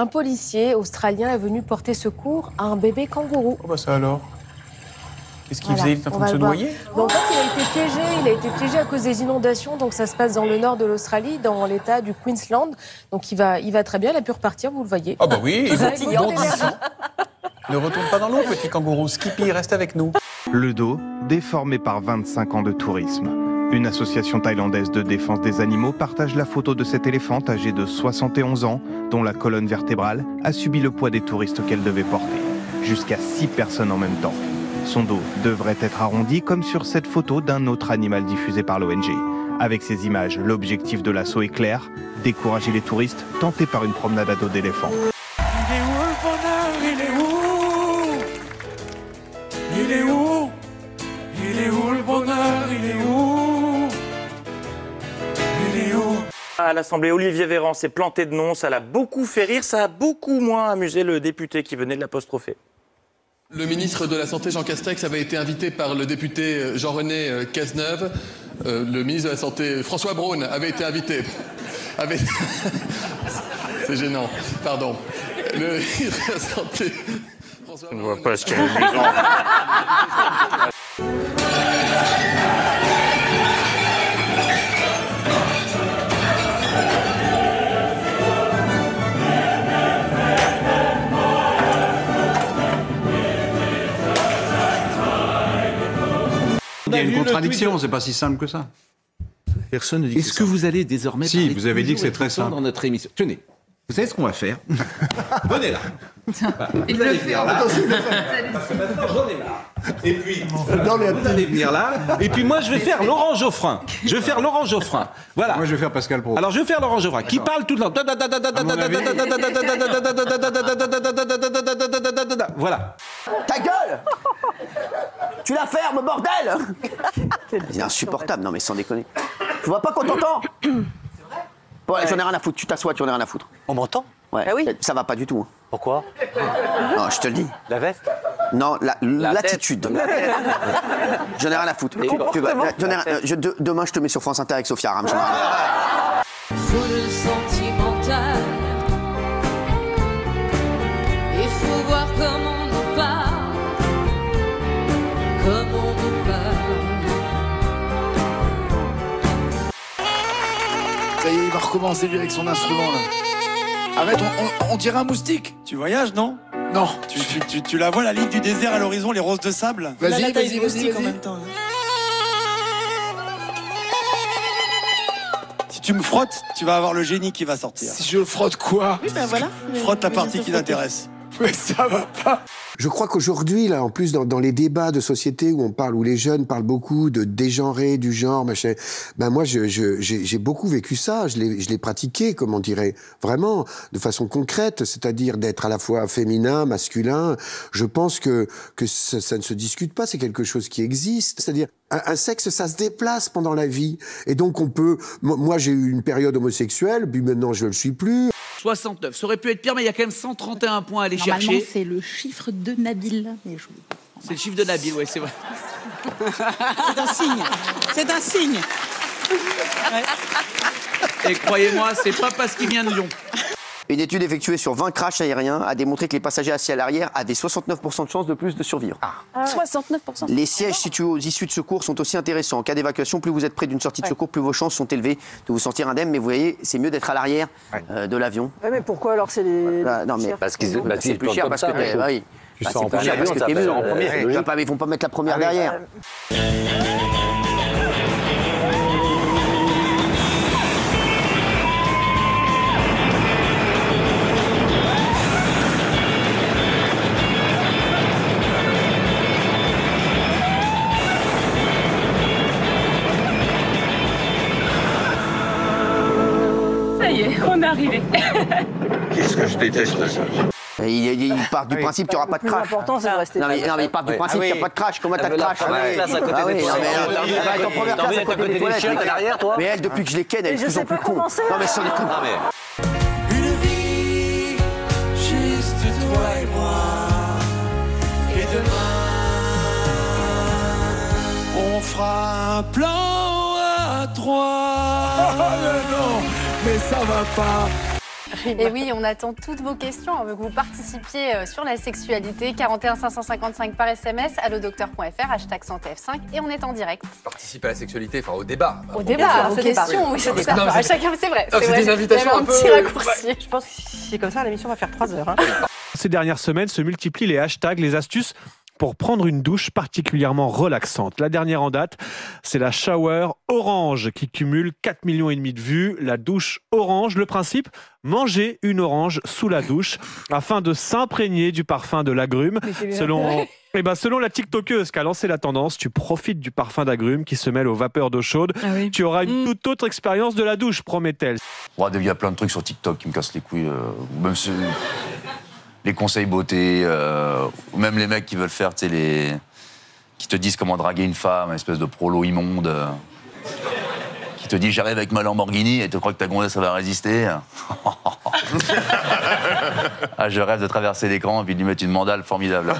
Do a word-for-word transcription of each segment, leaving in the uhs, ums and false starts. Un policier australien est venu porter secours à un bébé kangourou. Oh bah ça alors. Qu'est-ce qu'il voilà. faisait? Il était en train de se noyer? En fait, il a été piégé. Il a été piégé à cause des inondations. Donc, ça se passe dans le nord de l'Australie, dans l'état du Queensland. Donc, il va, il va très bien. Il a pu repartir, vous le voyez. Ah oh bah oui, il bon Ne retourne pas dans l'eau, petit kangourou. Skippy, reste avec nous. Le dos, déformé par vingt-cinq ans de tourisme. Une association thaïlandaise de défense des animaux partage la photo de cet éléphant âgé de soixante et onze ans, dont la colonne vertébrale a subi le poids des touristes qu'elle devait porter. Jusqu'à six personnes en même temps. Son dos devrait être arrondi comme sur cette photo d'un autre animal diffusé par l'O N G. Avec ces images, l'objectif de l'assaut est clair, décourager les touristes tentés par une promenade à dos d'éléphant. Il est où le bonheur? Il est où? Il est où? Il est où le bonheur? Il est où? Il est où? À l'Assemblée, Olivier Véran s'est planté de nom, ça l'a beaucoup fait rire, ça a beaucoup moins amusé le député qui venait de l'apostropher. Le ministre de la Santé, Jean Castex, avait été invité par le député Jean-René Cazeneuve. Euh, le ministre de la Santé, François Braun, avait été invité. Avait... C'est gênant, pardon. Le ministre de la Santé... François Braun... Je ne vois pas ce qu'il y a de maison. Il y a une contradiction, c'est pas si simple que ça. Personne ne dit. Est-ce que, que vous allez désormais Si, vous avez dit que c'est très simple dans notre émission. Tenez, vous savez ce qu'on va faire. Venez là. Il va le faire. Attention, parce que maintenant j'en ai marre. Et puis dans les... vous allez venir là. Et puis moi je vais faire Laurent Joffrin. Je vais faire Laurent Joffrin. Voilà. Moi je vais faire Pascal Praud. Alors je vais faire Laurent Joffrin qui parle tout le temps. Voilà. Ta gueule. Tu la fermes, bordel! C'est insupportable, non mais sans déconner. Tu vois pas qu'on t'entend? C'est vrai? Bon, ouais. J'en ai rien à foutre, tu t'assois, tu en as rien à foutre. On m'entend? Ouais. Ah oui. Ça va pas du tout. Pourquoi? Non, je te le dis. La veste? Non, l'attitude. La, la j'en ai rien à foutre. Tu vois, j'en ai rien, je, de, demain, je te mets sur France Inter avec Sofia Ram. Foule sentimentale. Il faut voir comment on nous parle. Comme on nous parle. Ça y est, il va recommencer lui avec son instrument là. Arrête, on, on, on dirait un moustique. Tu voyages, non? Non. Tu, tu, tu, tu la vois, la ligne du désert à l'horizon, les roses de sable? Vas-y, vas-y, moustique en même temps. Si tu me frottes, tu vas avoir le génie qui va sortir. Si je frotte quoi? Oui, ben voilà. Frotte la partie qui t'intéresse. Mais ça va pas. Je crois qu'aujourd'hui, là, en plus, dans, dans les débats de société où on parle, où les jeunes parlent beaucoup de dégenrer, du genre, machin, ben moi, je, je, j'ai, j'ai beaucoup vécu ça, je l'ai, je l'ai pratiqué, comme on dirait, vraiment, de façon concrète, c'est-à-dire d'être à la fois féminin, masculin. Je pense que, que ça, ça ne se discute pas, c'est quelque chose qui existe, c'est-à-dire... Un sexe, ça se déplace pendant la vie. Et donc, on peut... Moi, j'ai eu une période homosexuelle, puis maintenant, je ne le suis plus. soixante-neuf, ça aurait pu être pire, mais il y a quand même cent trente et un points à aller chercher. Normalement, c'est le chiffre de Nabil. Je... C'est le chiffre de Nabil, oui, c'est vrai. C'est un signe. C'est un signe. Ouais. Et croyez-moi, c'est pas parce qu'il vient de Lyon. Une étude effectuée sur vingt crashs aériens a démontré que les passagers assis à l'arrière avaient soixante-neuf pour cent de chances de plus de survivre. Ah. Ah. soixante-neuf pour cent. Les sièges situés aux issues de secours sont aussi intéressants. En cas d'évacuation, plus vous êtes près d'une sortie de ouais. secours, plus vos chances sont élevées de vous sentir indemne. Mais vous voyez, c'est mieux d'être à l'arrière ouais. euh, de l'avion. Ouais, mais pourquoi alors c'est les... Voilà. Non, mais parce qu'ils bah, c'est plus cher parce que t'es... Oui. Bah, c'est plus cher parce que t'es mieux. Ils vont pas mettre la première ah, derrière. Euh... On est arrivé. Qu'est-ce que je déteste ça. Il, il part du principe qu'il n'y aura pas de crash. Non mais, non mais il part du principe qu'il n'y a pas de crash. Comment t'as de crash? Ah oui, mais en première classe à côté des toilettes. Mais elle, depuis que je les ken, elle est de plus en plus con. Non mais sans les coups. Une vie, juste toi et moi. Et demain, on fera un plan à trois. Mais ça va pas. Rima. Et oui, on attend toutes vos questions. On veut que vous participiez sur la sexualité. quarante et un cinq cent cinquante-cinq par S M S, allodocteur point F R, hashtag santé F cinq, et on est en direct. Participe à la sexualité, enfin au débat. Au débat, aux questions, oui, c'est ça. À chacun, c'est vrai. C'est des invitations un petit raccourci. Je pense que si c'est comme ça, l'émission va faire trois heures. Ces dernières semaines se multiplient les hashtags, les astuces pour prendre une douche particulièrement relaxante. La dernière en date, c'est la shower orange qui cumule quatre millions et demi de vues. La douche orange, le principe, manger une orange sous la douche afin de s'imprégner du parfum de l'agrume. Selon, eh ben, selon la TikTokeuse qui a lancé la tendance, tu profites du parfum d'agrume qui se mêle aux vapeurs d'eau chaude. Ah oui. Tu auras une mmh. toute autre expérience de la douche, promet-elle. Oh, il y a plein de trucs sur TikTok qui me cassent les couilles. Euh, même si... Les conseils beauté, euh, ou même les mecs qui veulent faire, tu sais, les... qui te disent comment draguer une femme, une espèce de prolo immonde, euh... qui te dit j'arrive avec ma Lamborghini et tu crois que ta gonzesse ça va résister. Ah, je rêve de traverser l'écran et puis de lui mettre une mandale formidable.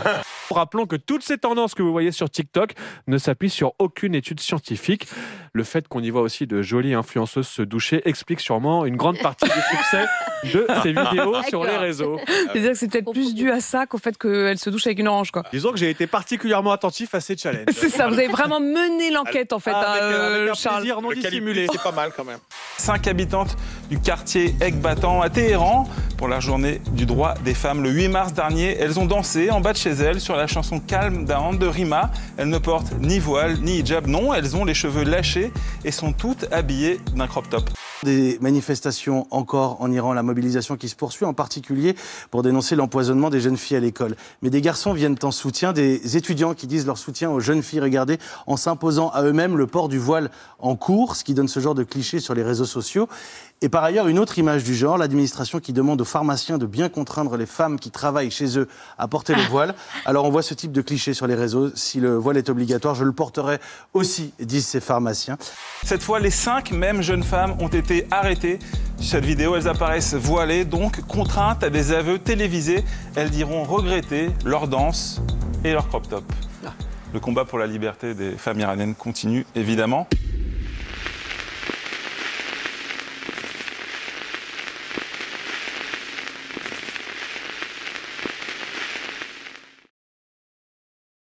Rappelons que toutes ces tendances que vous voyez sur TikTok ne s'appuient sur aucune étude scientifique. Le fait qu'on y voit aussi de jolies influenceuses se doucher explique sûrement une grande partie du succès de ces vidéos sur les réseaux. C'est-à-dire que c'est peut-être plus dû à ça qu'au fait qu'elle se douche avec une orange, quoi. Disons que j'ai été particulièrement attentif à ces challenges. C'est ça, vous avez vraiment mené l'enquête, en fait, ah, avec, euh, avec un Charles. Plaisir non dissimulé. C'est pas mal quand même. Cinq habitantes du quartier Egbatan à Téhéran pour la journée du droit des femmes le huit mars dernier. Elles ont dansé en bas de chez elles sur la chanson Calme Down de Rima. Elles ne portent ni voile ni hijab, non, elles ont les cheveux lâchés et sont toutes habillées d'un crop top. Des manifestations encore en Iran, la mobilisation qui se poursuit en particulier pour dénoncer l'empoisonnement des jeunes filles à l'école. Mais des garçons viennent en soutien, des étudiants qui disent leur soutien aux jeunes filles, regardez, en s'imposant à eux-mêmes le port du voile en cours, ce qui donne ce genre de clichés sur les réseaux sociaux. Et par ailleurs, une autre image du genre, l'administration qui demande aux pharmaciens de bien contraindre les femmes qui travaillent chez eux à porter le voile. Alors on voit ce type de cliché sur les réseaux. Si le voile est obligatoire, je le porterai aussi, disent ces pharmaciens. Cette fois, les cinq mêmes jeunes femmes ont été arrêtées. Sur cette vidéo, elles apparaissent voilées, donc contraintes à des aveux télévisés. Elles diront regretter leur danse et leur crop top. Le combat pour la liberté des femmes iraniennes continue, évidemment.